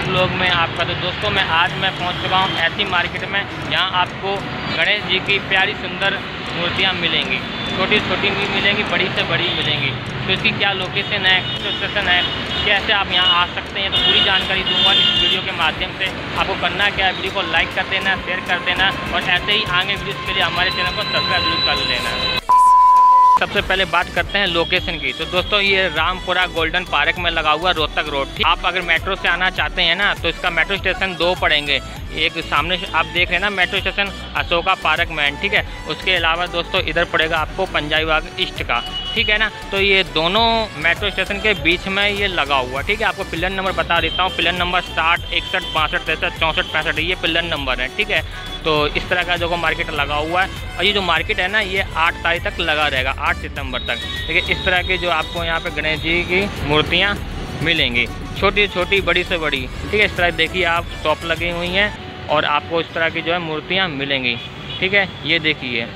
New blog में आपका तो दोस्तों मैं आज मैं पहुंच चुका हूं ऐसी मार्केट में जहां आपको गणेश जी की प्यारी सुंदर मूर्तियां मिलेंगी, छोटी छोटी भी मिलेंगी, बड़ी से बड़ी मिलेंगी। तो इसकी क्या लोकेशन है, क्या स्टेशन है, कैसे आप यहां आ सकते हैं, तो पूरी जानकारी दूंगा इस वीडियो के माध्यम से। आपको करना क्या है, वीडियो को लाइक कर देना, शेयर कर देना और ऐसे ही आगे वीडियोज़ के लिए हमारे चैनल को सब्सक्राइब जरूर कर लेना। सबसे पहले बात करते हैं लोकेशन की। तो दोस्तों ये रामपुरा गोल्डन पार्क में लगा हुआ रोहतक रोड थी। आप अगर मेट्रो से आना चाहते हैं ना तो इसका मेट्रो स्टेशन दो पड़ेंगे, एक सामने आप देख रहे हैं ना मेट्रो स्टेशन अशोका पार्क में, ठीक है। उसके अलावा दोस्तों इधर पड़ेगा आपको पंजाबी बाग ईस्ट का, ठीक है ना। तो ये दोनों मेट्रो स्टेशन के बीच में ये लगा हुआ, ठीक है। आपको पिलर नंबर बता देता हूँ, पिलर नंबर 60, 61, 62, 63, 64, 65 ये पिलर नंबर है, ठीक है। तो इस तरह का जो मार्केट लगा हुआ है और ये जो मार्केट है ना ये 8 तारीख तक लगा रहेगा, 8 सितंबर तक, ठीक है। इस तरह के जो आपको यहाँ पे गणेश जी की मूर्तियाँ मिलेंगी, छोटी छोटी बड़ी से बड़ी, ठीक है। इस तरह देखिए आप शॉप लगी हुई हैं और आपको इस तरह की जो है मूर्तियाँ मिलेंगी, ठीक है। ये देखिए,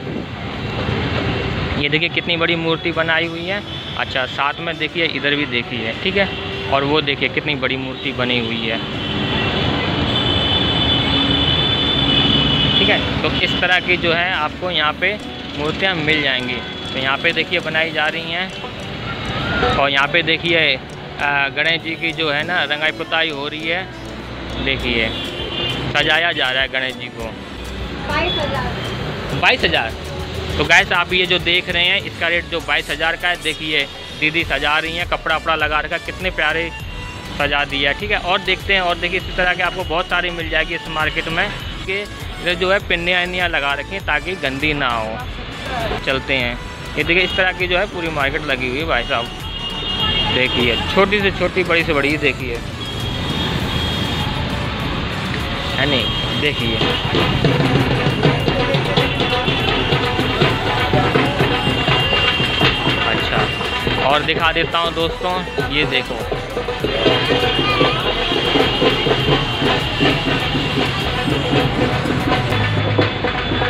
ये देखिए कितनी बड़ी मूर्ति बनाई हुई है। अच्छा साथ में देखिए इधर भी देखिए, ठीक है। और वो देखिए कितनी बड़ी मूर्ति बनी हुई है, ठीक है। तो इस तरह की जो है आपको यहाँ पे मूर्तियाँ मिल जाएंगी। तो यहाँ पे देखिए बनाई जा रही हैं और यहाँ पे देखिए गणेश जी की जो है ना रंगाई पुताई हो रही है, देखिए सजाया जा रहा है गणेश जी को। 22,000। तो गाइस आप ये जो देख रहे हैं इसका रेट जो 22,000 का है। देखिए दीदी सजा रही हैं, कपड़ा वपड़ा लगा रखा, कितने प्यारे सजा दिया है, ठीक है। और देखते हैं, और देखिए इसी तरह के आपको बहुत सारी मिल जाएगी इस मार्केट में। के जो है पिन्नियाँ लगा रखी हैं ताकि गंदी ना हो। चलते हैं, ये देखिए इस तरह की जो है पूरी मार्केट लगी हुई है भाई साहब। देखिए छोटी से छोटी बड़ी से बड़ी, देखिए है नहीं, देखिए अच्छा। और दिखा देता हूँ दोस्तों, ये देखो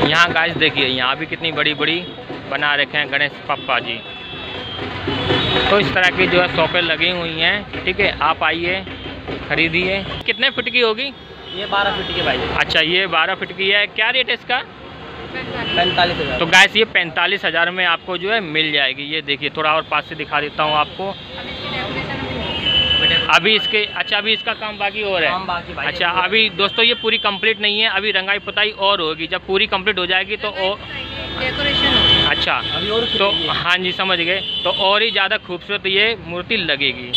यहाँ गाइस, देखिए यहाँ भी कितनी बड़ी बड़ी बना रखे हैं गणेश पप्पा जी। तो इस तरह की जो है शॉपें लगी हुई हैं, ठीक है। आप आइए खरीदिए। कितने फिट की होगी ये? 12 फिट की भाई। अच्छा ये 12 फिट की है, क्या रेट है इसका? 45,000। तो गाइस ये 45,000 में आपको जो है मिल जाएगी। ये देखिए थोड़ा और पास से दिखा देता हूँ आपको। अभी इसके अच्छा अभी इसका काम बाकी हो रहा है। अच्छा अभी दोस्तों ये पूरी कंप्लीट नहीं है, अभी रंगाई पुताई और होगी। जब पूरी कंप्लीट हो जाएगी तो डेकोरेशन, अच्छा अभी और तो हाँ जी समझ गए, तो और ही ज़्यादा खूबसूरत ये मूर्ति लगेगी।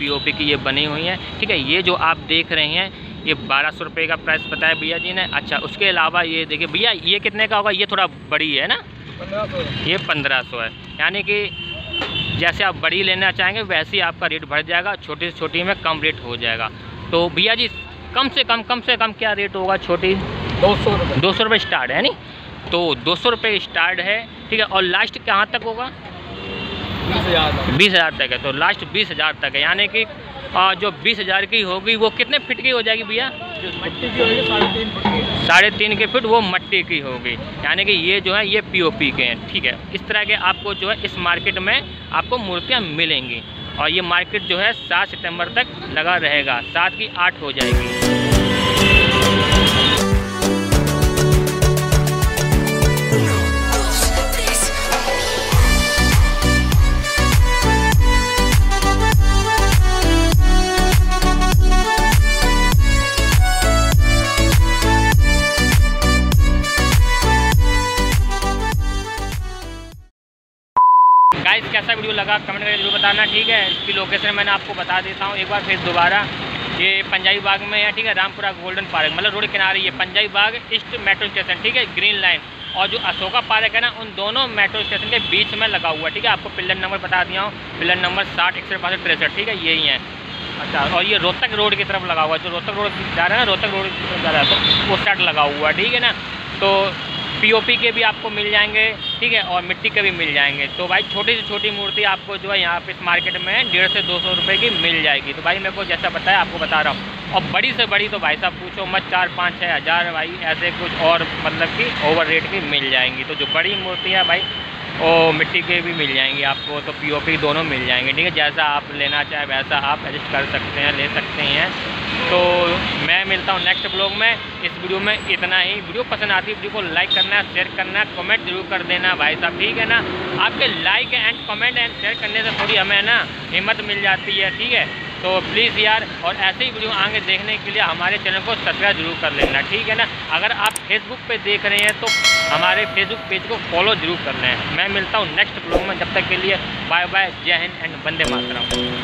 पीओपी की ये बनी हुई है, ठीक है। ये जो आप देख रहे हैं ये 1200 रुपये का प्राइस बताया भैया जी ने। अच्छा उसके अलावा ये देखिए भैया ये कितने का होगा? ये थोड़ा बड़ी है ना, 1500। ये 1500 है, यानी कि जैसे आप बड़ी लेना चाहेंगे वैसे ही आपका रेट बढ़ जाएगा, छोटी से छोटी में कम रेट हो जाएगा। तो भैया जी कम से कम क्या रेट होगा छोटी? 200 रुपये। 200 रुपये स्टार्ट है नी, तो 200 रुपये स्टार्ट है, ठीक है। और लास्ट कहाँ तक होगा? 20,000 तक है। तो लास्ट 20,000 तक है, यानी कि जो 20,000 की होगी वो कितने फिट की हो जाएगी भैया? जो मट्टी की होगी 3.5 फिट। 3.5 फिट वो मट्टी की होगी, यानी कि ये जो है ये पीओपी के हैं, ठीक है। इस तरह के आपको जो है इस मार्केट में आपको मूर्तियाँ मिलेंगी और ये मार्केट जो है 7 सितंबर तक लगा रहेगा, 7 की 8 हो जाएगी। कैसा वीडियो लगा कमेंट करके जरूर बताना, ठीक है। इसकी लोकेशन मैंने आपको बता देता हूँ एक बार फिर दोबारा। ये पंजाबी बाग में है, ठीक है, रामपुरा गोल्डन पार्क मतलब रोड किनारे, ये Punjabi Bagh east metro station, ठीक है, ग्रीन लाइन। और जो अशोका पार्क है ना, उन दोनों मेट्रो स्टेशन के बीच में लगा हुआ है। ठीक है, आपको पिलर नंबर बता दिया हूँ, पिलर नंबर 60, 162, 63। ठीक है, यही है। अच्छा, और ये रोहतक रोड की तरफ लगा हुआ है, जो रोहतक रोड जा रहा है ना, रोहतक रोड जा रहा है तो उस साइड लगा हुआ है। ठीक है ना, तो पीओपी के भी आपको मिल जाएंगे, ठीक है, और मिट्टी के भी मिल जाएंगे। तो भाई छोटी से छोटी मूर्ति आपको जो है यहाँ पे इस मार्केट में 150 से 200 रुपये की मिल जाएगी। तो भाई मेरे को जैसा बताया आपको बता रहा हूँ। और बड़ी से बड़ी तो भाई साहब पूछो मत, 4-5-6 हज़ार भाई ऐसे कुछ और मतलब कि ओवर रेट की मिल जाएंगी। तो जो बड़ी मूर्ति है भाई वो मिट्टी के भी मिल जाएंगी आपको, तो पीओपी दोनों मिल जाएंगे। ठीक है, जैसा आप लेना चाहे वैसा आप एडजस्ट कर सकते हैं, ले सकते हैं। तो मैं मिलता हूँ नेक्स्ट ब्लॉग में। इस वीडियो में इतना ही। वीडियो पसंद आती है, वीडियो को लाइक करना, शेयर करना, कमेंट जरूर कर देना भाई साहब। ठीक है ना, आपके like and comment and share करने से थोड़ी हमें ना हिम्मत मिल जाती है। ठीक है, तो प्लीज़ यार, और ऐसे ही वीडियो आगे देखने के लिए हमारे चैनल को सब्सक्राइब जरूर कर लेना। ठीक है ना, अगर आप फेसबुक पे देख रहे हैं तो हमारे फेसबुक पेज को फॉलो जरूर कर लें। मैं मिलता हूँ नेक्स्ट ब्लॉग में, जब तक के लिए बाय बाय, जय हिंद एंड वंदे मातरम।